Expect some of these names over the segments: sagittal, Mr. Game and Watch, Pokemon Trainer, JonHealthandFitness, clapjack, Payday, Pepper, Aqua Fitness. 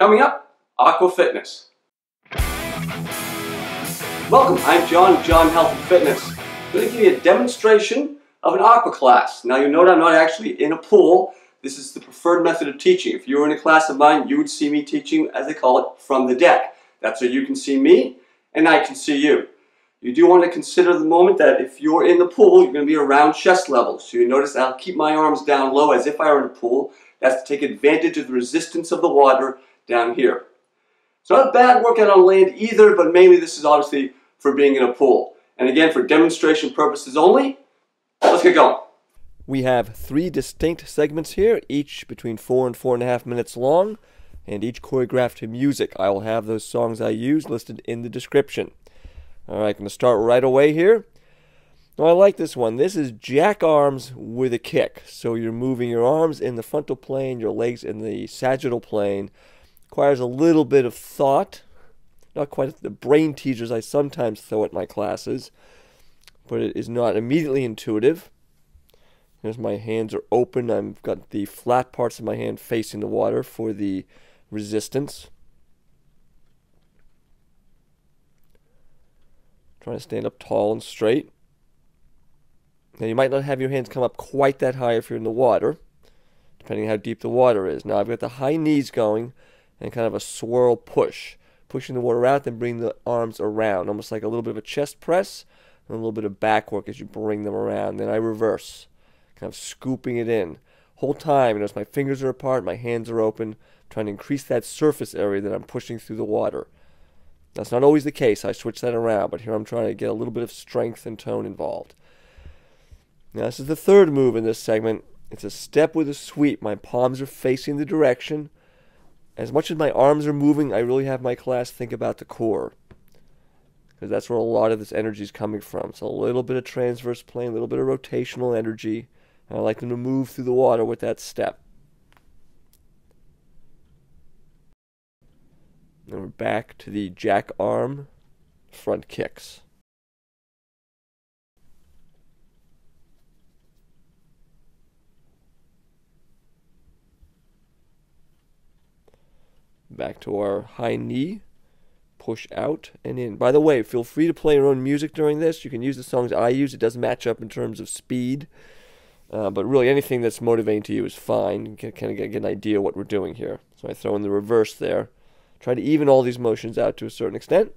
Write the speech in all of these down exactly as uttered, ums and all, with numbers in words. Coming up, Aqua Fitness. Welcome, I'm John, John Health and Fitness. I'm going to give you a demonstration of an aqua class. Now you note I'm not actually in a pool. This is the preferred method of teaching. If you were in a class of mine, you would see me teaching, as they call it, from the deck. That's so you can see me and I can see you. You do want to consider the moment that if you're in the pool, you're going to be around chest level. So you notice I'll keep my arms down low as if I were in a pool. That's to take advantage of the resistance of the water down here. It's not a bad workout on land either, but mainly this is obviously for being in a pool. And again, for demonstration purposes only, let's get going. We have three distinct segments here, each between four and four and a half minutes long, and each choreographed to music. I will have those songs I use listed in the description. All right, I'm going to start right away here. Now, I like this one. This is jack arms with a kick. So you're moving your arms in the frontal plane, your legs in the sagittal plane. Requires a little bit of thought. Not quite the brain teasers I sometimes throw at my classes, but it is not immediately intuitive. Notice my hands are open. I've got the flat parts of my hand facing the water for the resistance. Trying to stand up tall and straight. Now you might not have your hands come up quite that high if you're in the water, depending on how deep the water is. Now I've got the high knees going and kind of a swirl push. Pushing the water out, then bringing the arms around. Almost like a little bit of a chest press and a little bit of back work as you bring them around. Then I reverse, kind of scooping it in. Whole time, notice my fingers are apart, my hands are open, I'm trying to increase that surface area that I'm pushing through the water. That's not always the case. I switch that around, but here I'm trying to get a little bit of strength and tone involved. Now this is the third move in this segment. It's a step with a sweep. My palms are facing the direction. As much as my arms are moving, I really have my class think about the core, because that's where a lot of this energy is coming from. So a little bit of transverse plane, a little bit of rotational energy, and I like them to move through the water with that step. And we're back to the jack arm front kicks. Back to our high knee, push out and in. By the way, feel free to play your own music during this. You can use the songs I use. It doesn't match up in terms of speed, uh, but really anything that's motivating to you is fine. You can kind of get an idea of what we're doing here. So I throw in the reverse there. Try to even all these motions out to a certain extent.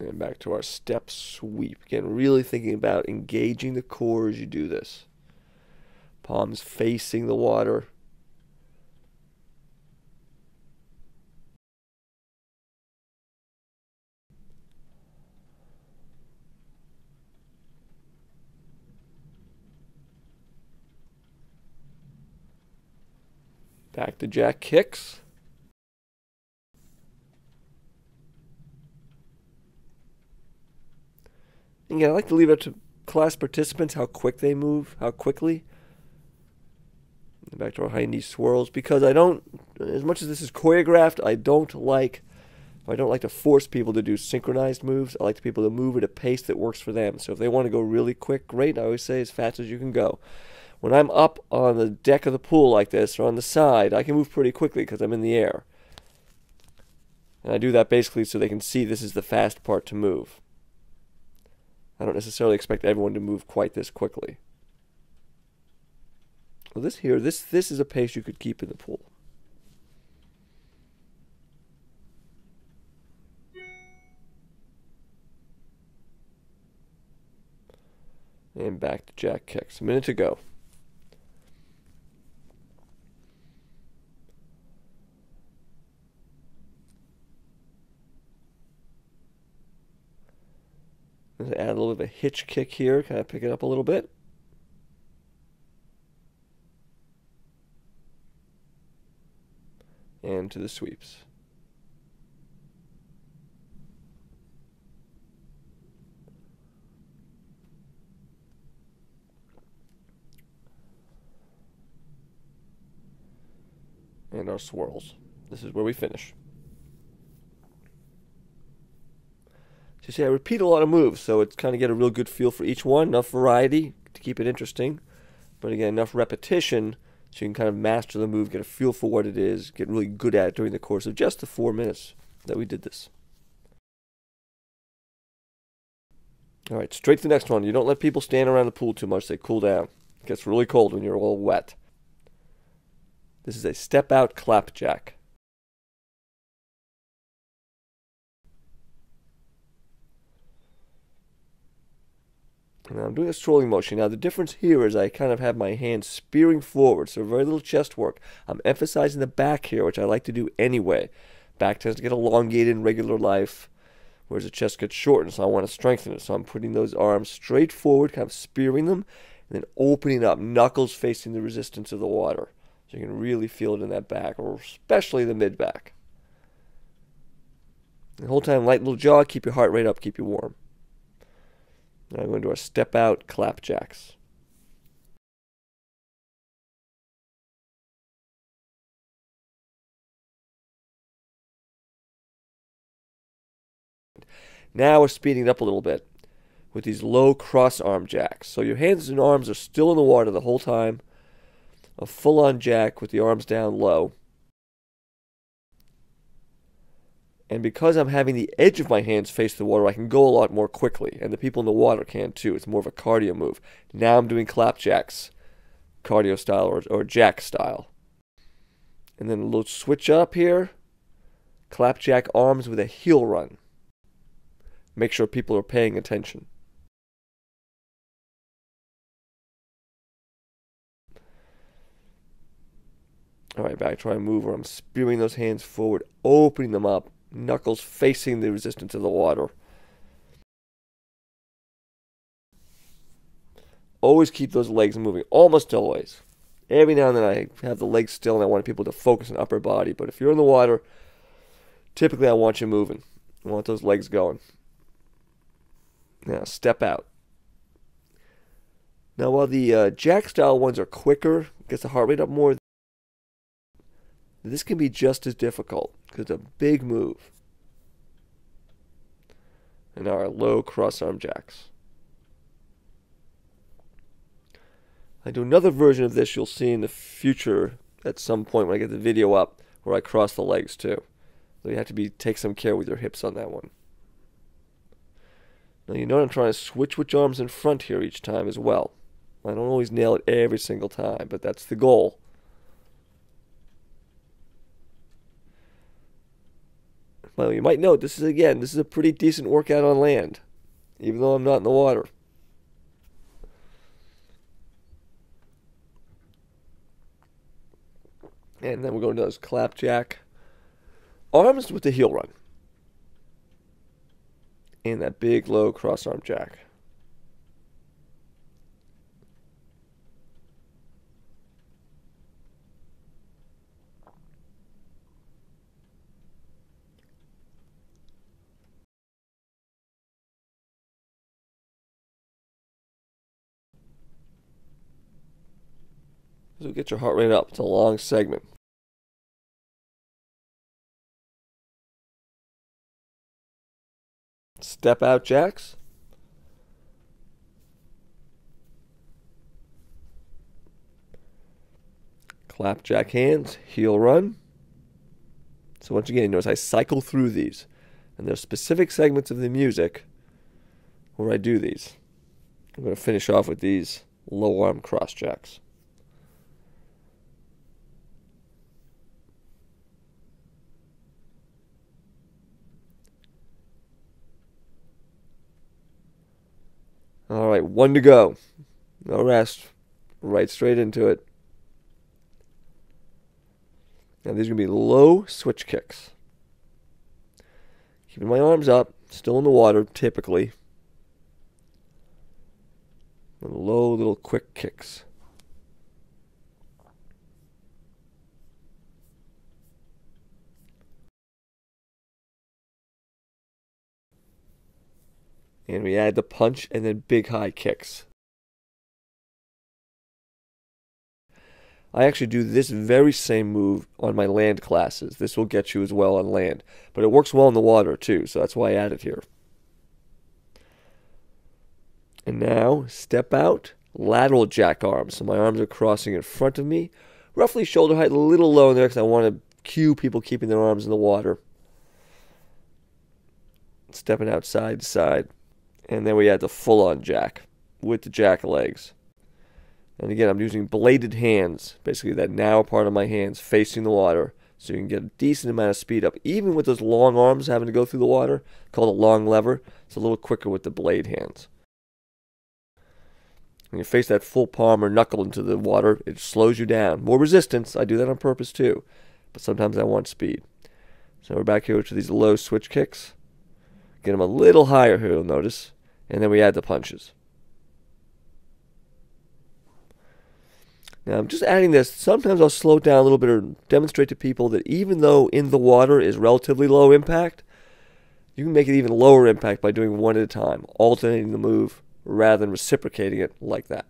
And back to our step sweep. Again, really thinking about engaging the core as you do this. Palms facing the water. Back to jack kicks. And again, I like to leave it to class participants how quick they move, how quickly. Back to our high knee swirls, because I don't, as much as this is choreographed, I don't like, I don't like to force people to do synchronized moves. I like people to move at a pace that works for them. So if they want to go really quick, great. I always say as fast as you can go. When I'm up on the deck of the pool like this, or on the side, I can move pretty quickly because I'm in the air. And I do that basically so they can see this is the fast part to move. I don't necessarily expect everyone to move quite this quickly. Well, this here, this, this is a pace you could keep in the pool. And back to jack kicks. A minute to go. Add a little bit of a hitch kick here, kind of pick it up a little bit. And to the sweeps. And our swirls. This is where we finish. So you see, I repeat a lot of moves, so it's kind of get a real good feel for each one. Enough variety to keep it interesting, but again, enough repetition so you can kind of master the move, get a feel for what it is, get really good at it during the course of just the four minutes that we did this. All right, straight to the next one. You don't let people stand around the pool too much. They cool down. It gets really cold when you're all wet. This is a step-out clapjack. Now I'm doing a strolling motion. Now the difference here is I kind of have my hands spearing forward, so very little chest work. I'm emphasizing the back here, which I like to do anyway. Back tends to get elongated in regular life, whereas the chest gets shortened, so I want to strengthen it. So I'm putting those arms straight forward, kind of spearing them, and then opening up, knuckles facing the resistance of the water. So you can really feel it in that back, or especially the mid-back. The whole time, light little jog, keep your heart rate up, keep you warm. Now I'm going to our step-out clapjacks. Now we're speeding it up a little bit with these low cross-arm jacks. So your hands and arms are still in the water the whole time. A full-on jack with the arms down low. And because I'm having the edge of my hands face the water, I can go a lot more quickly. And the people in the water can too. It's more of a cardio move. Now I'm doing clapjacks, cardio style or, or jack style. And then a little switch up here. Clapjack arms with a heel run. Make sure people are paying attention. All right, back try and move where I'm spearing those hands forward, opening them up. Knuckles facing the resistance of the water. Always keep those legs moving, almost always. Every now and then I have the legs still and I want people to focus on upper body, but if you're in the water, typically I want you moving. I want those legs going. Now step out. Now while the uh, jack style ones are quicker, gets the heart rate up more, this can be just as difficult because it's a big move. And now our low cross-arm jacks. I do another version of this you'll see in the future at some point when I get the video up where I cross the legs too. So you have to be take some care with your hips on that one. Now you know I'm trying to switch which arms in front here each time as well. I don't always nail it every single time, but that's the goal. Well, you might note this is again, this is a pretty decent workout on land, even though I'm not in the water. And then we're going to those clapjack arms with the heel run. And that big low cross arm jack. So get your heart rate up. It's a long segment. Step out jacks. Clapjack hands, heel run. So once again, you notice I cycle through these. And there's specific segments of the music where I do these. I'm going to finish off with these low arm cross jacks. All right, one to go. No rest. Right straight into it. Now these are going to be low switch kicks. Keeping my arms up, still in the water typically. And low little quick kicks. And we add the punch and then big high kicks. I actually do this very same move on my land classes. This will get you as well on land. But it works well in the water too, so that's why I add it here. And now step out, lateral jack arms. So my arms are crossing in front of me, roughly shoulder height, a little low in there because I want to cue people keeping their arms in the water. Stepping out side to side. And then we had the full-on jack with the jack legs. And again, I'm using bladed hands, basically that narrow part of my hands facing the water, so you can get a decent amount of speed up. Even with those long arms having to go through the water, called a long lever, it's a little quicker with the blade hands. When you face that full palm or knuckle into the water, it slows you down. More resistance, I do that on purpose too, but sometimes I want speed. So we're back here to these low switch kicks. Get them a little higher here, you'll notice. And then we add the punches. Now I'm just adding this, sometimes I'll slow it down a little bit or demonstrate to people that even though in the water is relatively low impact, you can make it even lower impact by doing one at a time, alternating the move rather than reciprocating it like that.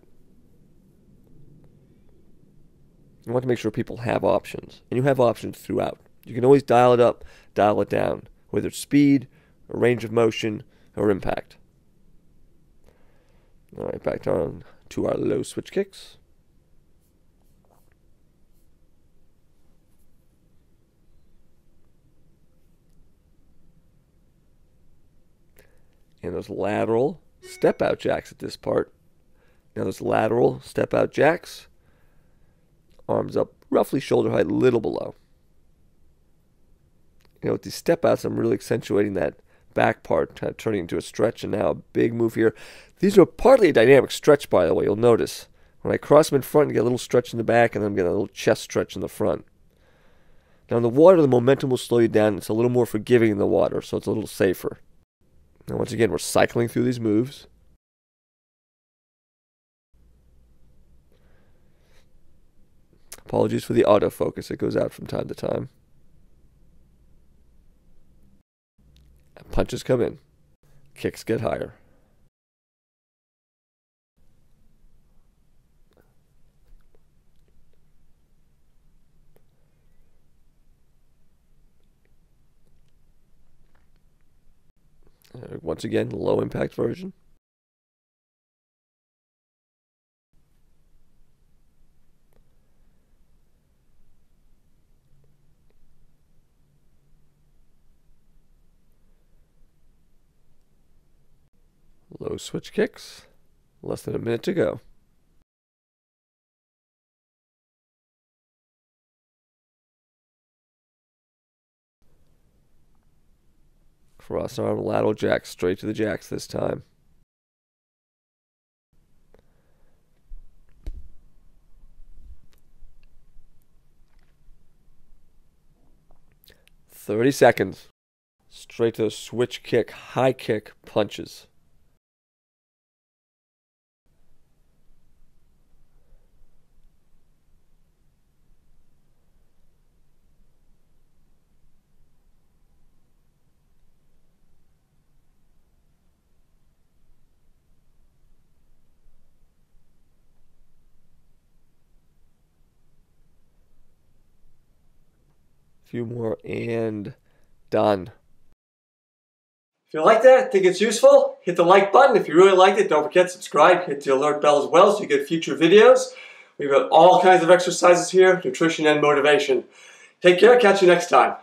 You want to make sure people have options, and you have options throughout. You can always dial it up, dial it down, whether it's speed, or range of motion, or impact. Alright, back on to our low switch kicks. And those lateral step-out jacks at this part. Now those lateral step-out jacks, arms up roughly shoulder height, a little below. You know, with these step-outs, I'm really accentuating that back part, kind of turning into a stretch, and now a big move here. These are partly a dynamic stretch, by the way, you'll notice. When I cross them in front, and get a little stretch in the back, and then I'm getting a little chest stretch in the front. Now in the water, the momentum will slow you down. It's a little more forgiving in the water, so it's a little safer. Now once again, we're cycling through these moves. Apologies for the autofocus, it goes out from time to time. Punches come in. Kicks get higher. Once again, low impact version. Low switch kicks. Less than a minute to go. Cross arm lateral jack, straight to the jacks this time. Thirty seconds. Straight to the switch kick, high kick, punches. Few more and done. If you like that, think it's useful, hit the like button. If you really liked it, don't forget to subscribe, hit the alert bell as well so you get future videos. We've got all kinds of exercises here, nutrition and motivation. Take care, catch you next time.